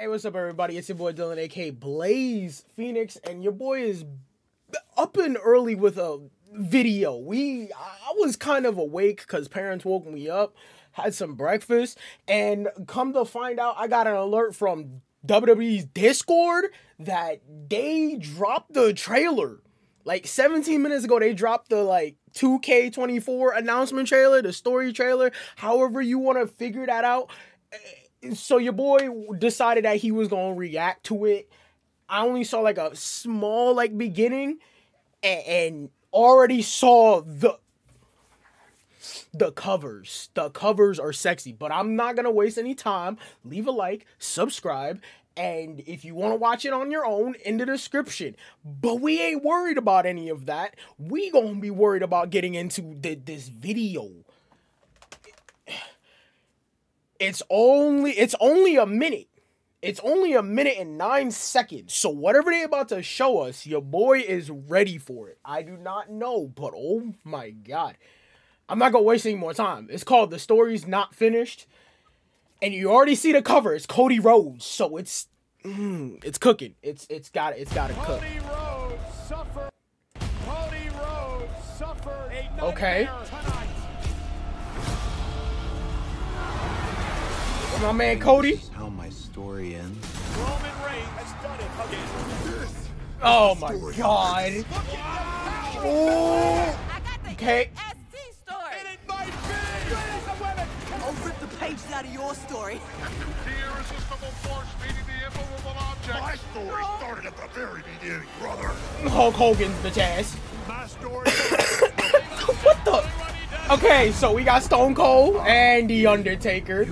Hey, what's up, everybody? It's your boy Dylan, aka Blaze Phoenix, and your boy is up and early with a video. I was kind of awake because parents woke me up, had some breakfast, and come to find out, I got an alert from WWE's Discord that they dropped the trailer. Like 17 minutes ago, they dropped the 2K24 announcement trailer, the story trailer, however you want to figure that out. So your boy decided that he was going to react to it. I only saw like a small beginning and already saw the covers. The covers are sexy, but I'm not going to waste any time. Leave a like, subscribe, and if you want to watch it on your own, in the description. But we ain't worried about any of that. We going to be worried about getting into this video. It's only a minute. It's only a minute and 9 seconds. So whatever they're about to show us, your boy is ready for it. I do not know, but oh my God. I'm not going to waste any more time. It's called The Story's Not Finished. And you already see the cover. It's Cody Rhodes. So it's cooking. It's got to cook. Cody Rhodes suffered a nightmare. Okay. My man Cody. This is how my story ends. Roman Reigns has done it again. Yes. Oh my God. Ooh. Okay. Open the pages out of your story. The irresistible force meeting the immovable object. My story started at the very beginning, brother. Hulk Hogan, bitch ass. My story. What the? Okay, so we got Stone Cold and the Undertaker.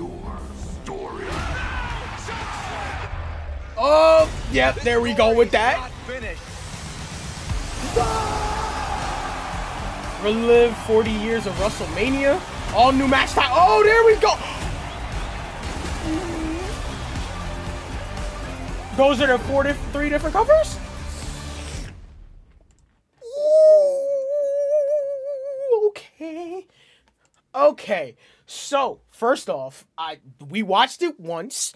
Oh, yep, there we go with that. Relive 40 years of WrestleMania. All new match time. Oh, there we go. Those are the three different covers? Ooh, okay. Okay, so first off, we watched it once.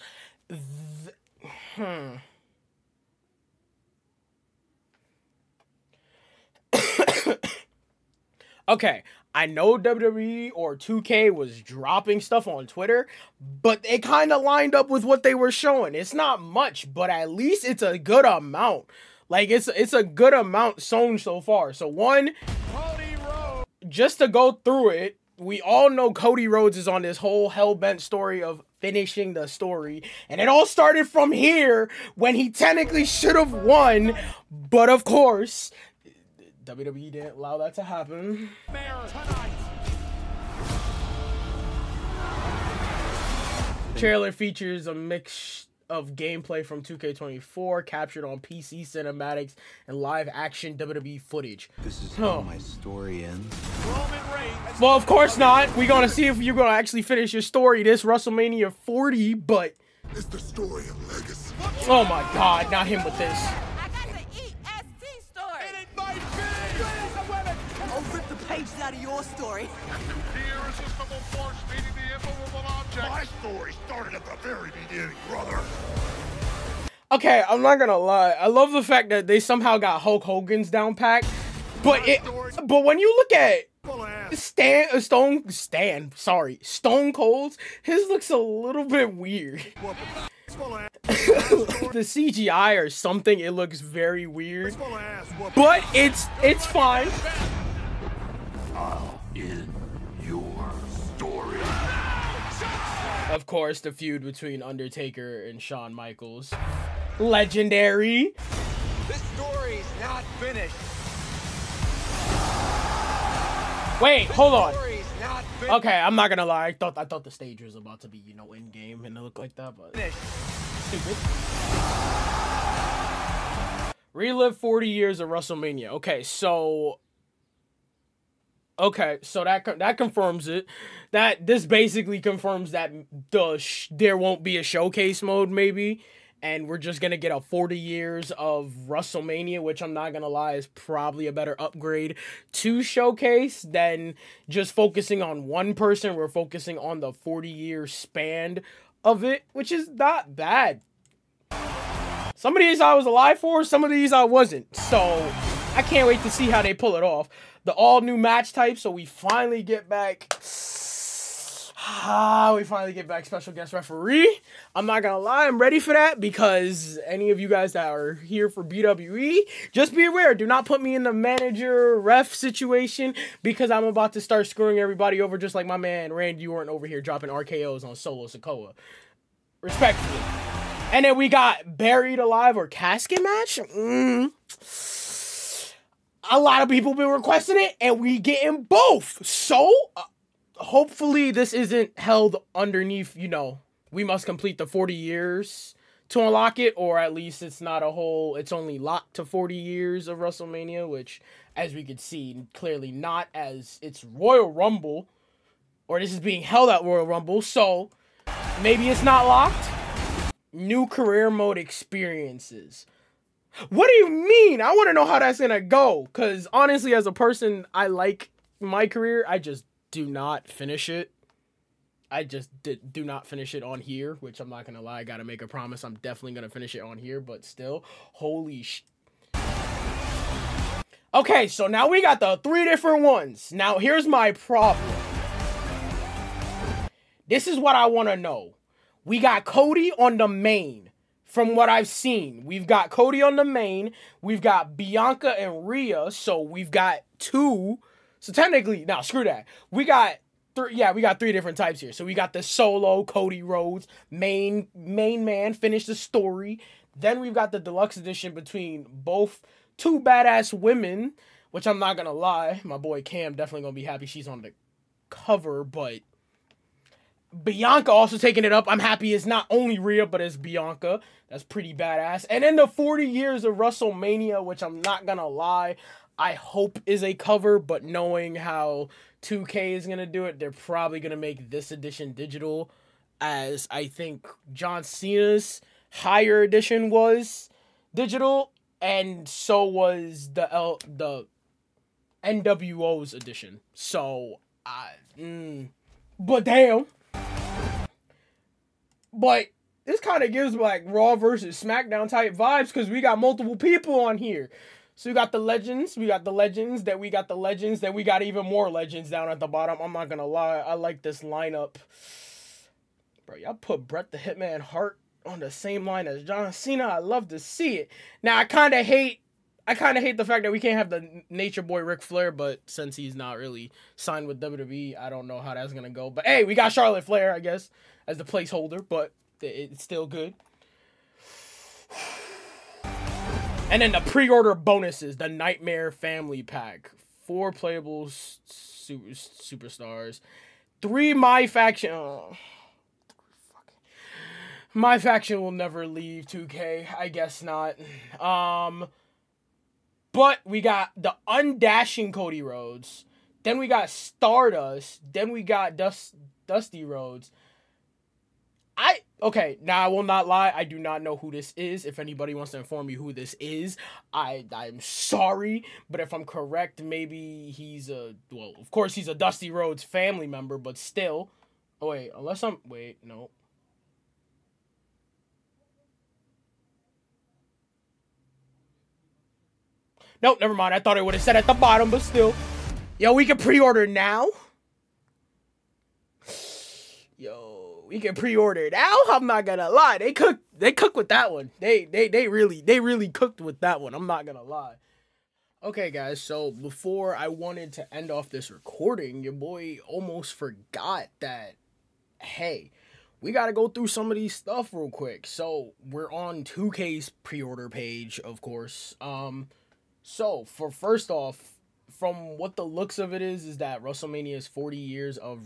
Okay, I know WWE or 2K was dropping stuff on Twitter, but it kind of lined up with what they were showing. It's not much, but at least it's a good amount. Like, it's a good amount shown so far. So one, just to go through it, we all know Cody Rhodes is on this whole hell-bent story of finishing the story, and it all started from here when he technically should have won, but of course WWE didn't allow that to happen. The trailer features a mix of gameplay from 2K24 captured on PC cinematics and live action WWE footage. This is how my story ends. Well, of course not. We're gonna see if you're gonna actually finish your story this WrestleMania 40, but it's the story of legacy. Oh my God, not him with this. I got the EST story. And it might be. I'll rip the pages out of your story. The irresistible force meeting the immovable object. My story started at the very beginning, brother. Okay, I'm not gonna lie. I love the fact that they somehow got Hulk Hogan's down packed, but when you look at Stone Cold's, his looks a little bit weird. The CGI or something, it looks very weird, but it's fine. Of course, the feud between Undertaker and Shawn Michaels. Legendary. This story's not finished. Wait, hold on. Okay, I'm not gonna lie. I thought the stage was about to be, you know, in game and it looked like that, but stupid. Relive 40 years of WrestleMania. Okay, so that confirms it. That this basically confirms that there won't be a showcase mode, maybe, and we're just gonna get a 40 years of WrestleMania, which I'm not gonna lie is probably a better upgrade to showcase than just focusing on one person. We're focusing on the 40-year span of it, which is not bad. Some of these I was alive for, some of these I wasn't. So I can't wait to see how they pull it off. The all-new match type, so we finally get back... we finally get back special guest referee. I'm not gonna lie, I'm ready for that, because any of you guys that are here for BWE, just be aware, do not put me in the manager ref situation, because I'm about to start screwing everybody over just like my man Randy Orton over here dropping RKOs on Solo Sikoa, respectfully. And then we got buried alive or casket match. A lot of people been requesting it, and we getting both. So hopefully this isn't held underneath, you know, we must complete the 40 years to unlock it, or at least it's not a whole, it's only locked to 40 years of WrestleMania, which, as we could see, clearly not, as it's Royal Rumble, or this is being held at Royal Rumble, so maybe it's not locked. New career mode experiences. What do you mean? I want to know how that's going to go, because honestly, as a person, I like my career, I just do not finish it. I just do not finish it on here, which I'm not gonna lie, I gotta make a promise, I'm definitely gonna finish it on here, but still, holy sh. Okay, so now we got the 3 different ones. Now here's my problem. This is what I wanna know. We got Cody on the main. From what I've seen, we've got Cody on the main, we've got Bianca and Rhea, so we've got 2. So technically, no, screw that. We got 3, yeah, we got 3 different types here. So we got the solo, Cody Rhodes, main man, finish the story. Then we've got the deluxe edition between both 2 badass women, which I'm not gonna lie, my boy Cam definitely gonna be happy she's on the cover, but Bianca also taking it up. I'm happy it's not only Rhea, but it's Bianca. That's pretty badass. And then the 40 years of WrestleMania, which I'm not gonna lie, I hope is a cover, but knowing how 2K is going to do it, they're probably going to make this edition digital, as I think John Cena's higher edition was digital, and so was the NWO's edition. So, but damn. But this kind of gives like Raw versus SmackDown type vibes, because we got multiple people on here. So we got the legends, then we got even more legends down at the bottom. I'm not gonna lie, I like this lineup. Bro, y'all put Bret the Hitman Hart on the same line as John Cena. I love to see it. Now I kinda hate the fact that we can't have the Nature Boy Ric Flair, but since he's not really signed with WWE, I don't know how that's gonna go. But hey, we got Charlotte Flair, I guess, as the placeholder, but it's still good. And then the pre-order bonuses, the Nightmare Family Pack, 4 playable superstars, 3 My Faction. Oh, fuck. My Faction will never leave 2K. I guess not. But we got the undashing Cody Rhodes. Then we got Stardust. Then we got Dusty Rhodes. Okay, now I will not lie, I do not know who this is. If anybody wants to inform me who this is, I'm sorry, but if I'm correct, maybe he's a, well, of course he's a Dusty Rhodes family member, but still, oh wait, unless I'm, wait, no. Nope, never mind, I thought it would have said at the bottom, but still. Yo, we can pre-order now. Yo. We can pre-order it out. I'm not gonna lie. They cooked with that one. They really cooked with that one. I'm not gonna lie. Okay, guys. So before I wanted to end off this recording, your boy almost forgot that, hey, we gotta go through some of these stuff real quick. So we're on 2K's pre-order page, of course. So for first off, from what the looks of it is that WrestleMania's 40 years of,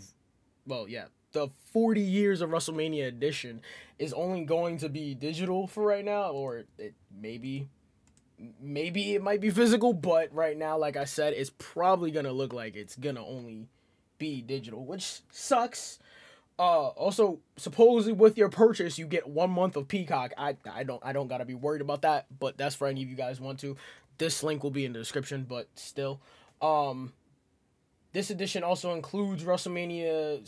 well, yeah, the 40 years of WrestleMania edition is only going to be digital for right now, or it maybe it might be physical, but right now, like I said, it's probably gonna look like it's gonna only be digital, which sucks. Also, supposedly with your purchase, you get 1 month of Peacock. I don't gotta be worried about that, but that's for any of you guys want to. This link will be in the description, but still, this edition also includes WWE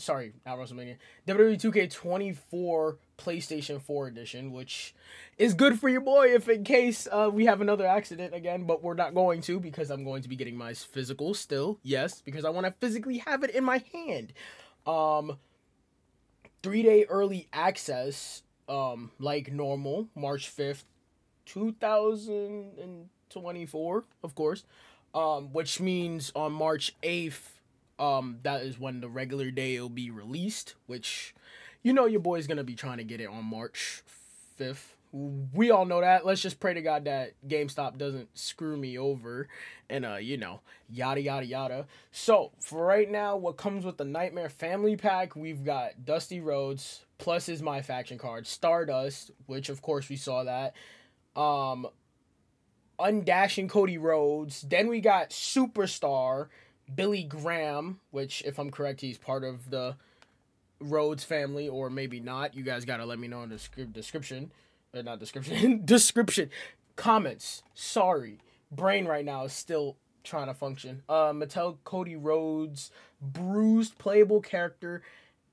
2K24 PlayStation 4 edition, which is good for your boy if in case we have another accident again, but we're not going to because I'm going to be getting my physical still, yes, because I want to physically have it in my hand. 3-day early access, like normal, March 5th, 2024, of course, which means on March 8th, that is when the regular day it'll be released, which, you know, your boy's gonna be trying to get it on March 5th. We all know that. Let's just pray to God that GameStop doesn't screw me over and, you know, yada, yada, yada. So, for right now, what comes with the Nightmare Family Pack, we've got Dusty Rhodes, plus his My Faction card, Stardust, which, of course, we saw that, Undashing Cody Rhodes, then we got Superstar Billy Graham, which, if I'm correct, he's part of the Rhodes family, or maybe not. You guys gotta let me know in the description, or not description, description, comments, sorry, brain right now is still trying to function. Mattel Cody Rhodes, bruised playable character,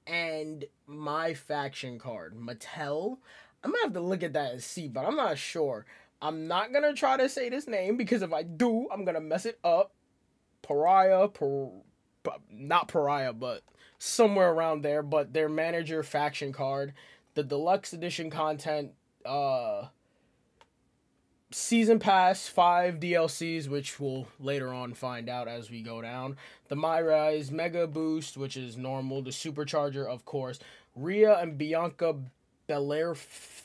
and My Faction card, Mattel, I'm gonna have to look at that and see, but I'm not sure. I'm not gonna try to say this name, because if I do, I'm gonna mess it up. Pariah, not Pariah, but somewhere around there, but their manager faction card, the deluxe edition content, season pass, 5 DLCs, which we'll later on find out as we go down, the My Rise mega boost, which is normal, the supercharger, of course, Rhea and Bianca Belair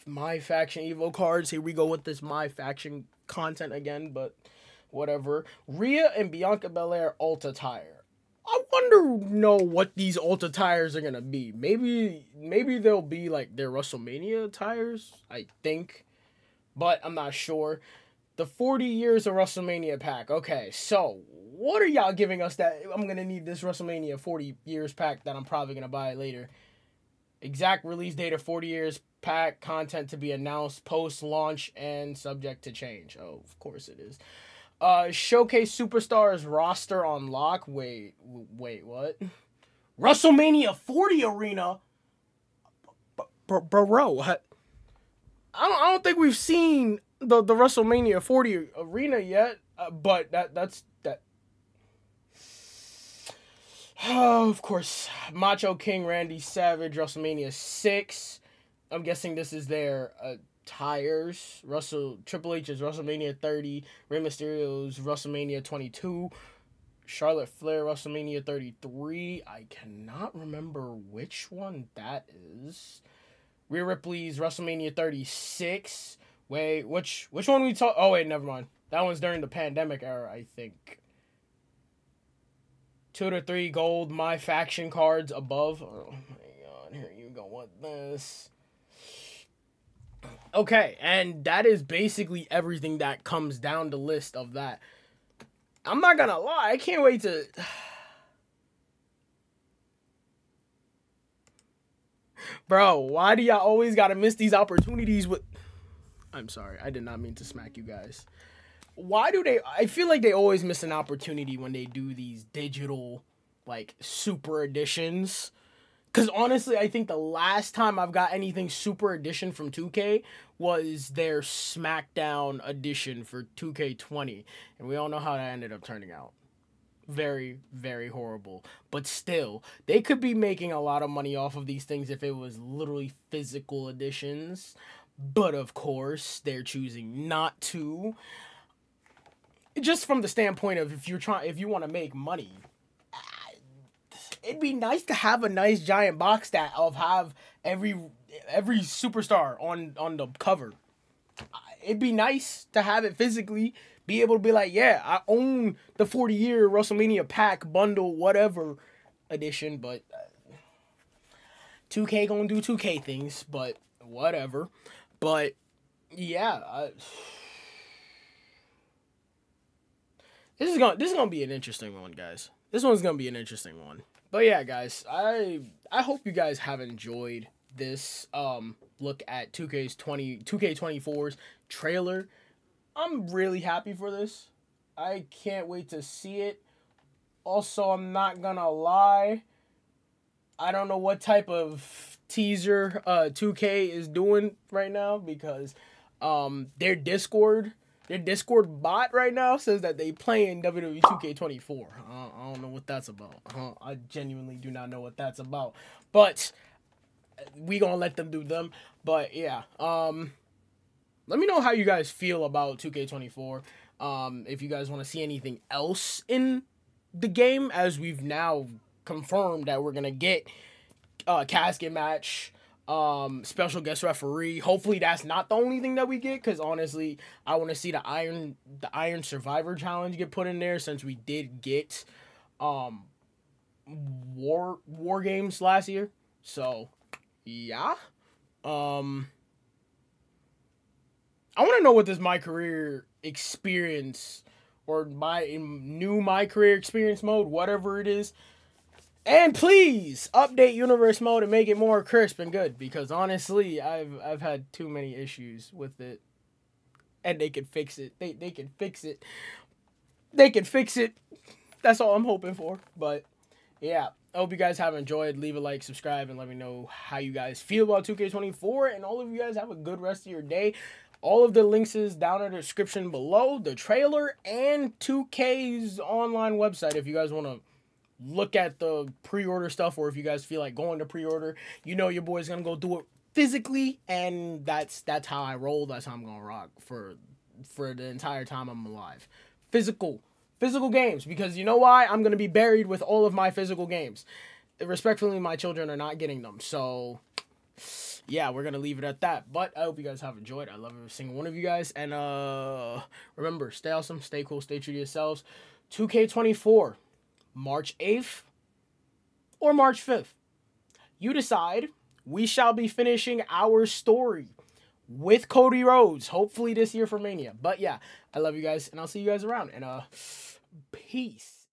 My Faction Evo cards. Here we go with this My Faction content again, but whatever. Rhea and Bianca Belair Ulta Tire. I wonder, know what these Ulta tires are gonna be. Maybe they'll be like their WrestleMania tires, I think, but I'm not sure. The 40 years of WrestleMania pack. Okay, so what are y'all giving us that? I'm gonna need this WrestleMania 40 years pack that I'm probably gonna buy later. Exact release date of 40 years pack, content to be announced post launch and subject to change. Oh, of course it is. Showcase Superstars roster on lock. Wait, what? WrestleMania 40 arena? Bro, I don't think we've seen the WrestleMania 40 arena yet, but that's that. Oh, of course, Macho King Randy Savage, WrestleMania 6. I'm guessing this is their, tires. Triple H's WrestleMania 30, Rey Mysterio's WrestleMania 22, Charlotte Flair WrestleMania 33. I cannot remember which one that is. Rhea Ripley's WrestleMania 36. Wait, which one we talk? Oh wait, never mind. That one's during the pandemic era, I think. 2 to 3 gold My Faction cards above. Oh my God, here you go with this. Okay, and that is basically everything that comes down the list of that. I'm not gonna lie, I can't wait to... Bro, why do y'all always gotta miss these opportunities with... I'm sorry, I did not mean to smack you guys. Why do they... I feel like they always miss an opportunity when they do these digital, like, super editions. Because honestly, I think the last time I've got anything super edition from 2K was their SmackDown edition for 2K20. And we all know how that ended up turning out. Very, very horrible. But still, they could be making a lot of money off of these things if it was literally physical editions. But of course, they're choosing not to. Just from the standpoint of if you want to make money... It'd be nice to have a nice giant box that I'll have every superstar on the cover. It'd be nice to have it physically, be able to be like, yeah, I own the 40-year WrestleMania pack, bundle, whatever edition, but 2K gonna do 2K things, but whatever. But, yeah, this is gonna be an interesting one, guys. This one's gonna be an interesting one. But yeah, guys, I hope you guys have enjoyed this look at 2K24's trailer. I'm really happy for this. I can't wait to see it. Also, I'm not gonna lie, I don't know what type of teaser 2K is doing right now, because their Discord bot right now says that they playing WWE 2K24. I don't know what that's about. I genuinely do not know what that's about. But we gonna let them do them. But yeah, let me know how you guys feel about 2K24. If you guys want to see anything else in the game, as we've now confirmed that we're gonna get casket match, special guest referee. Hopefully that's not the only thing that we get, because honestly I want to see the Iron Survivor Challenge get put in there, since we did get War Games last year. So yeah, I want to know what this My Career Experience, or my Career Experience mode, whatever it is. And please update Universe Mode and make it more crisp and good, because honestly, I've had too many issues with it, and they can fix it. They can fix it. They can fix it. That's all I'm hoping for. But yeah, I hope you guys have enjoyed. Leave a like, subscribe, and let me know how you guys feel about 2K24. And all of you guys have a good rest of your day. All of the links is down in the description below, the trailer and 2K's online website if you guys want to look at the pre-order stuff, or if you guys feel like going to pre-order. You know your boy's gonna go do it physically, and that's how I roll. That's how I'm gonna rock for the entire time I'm alive. Physical games, because you know why? I'm gonna be buried with all of my physical games. Respectfully, my children are not getting them, so yeah, we're gonna leave it at that. But I hope you guys have enjoyed. I love every single one of you guys, and remember, stay awesome, stay cool, stay true to yourselves. 2K24. March 8th or March 5th. You decide. We shall be finishing our story with Cody Rhodes, hopefully this year for Mania. But yeah, I love you guys, and I'll see you guys around. And peace.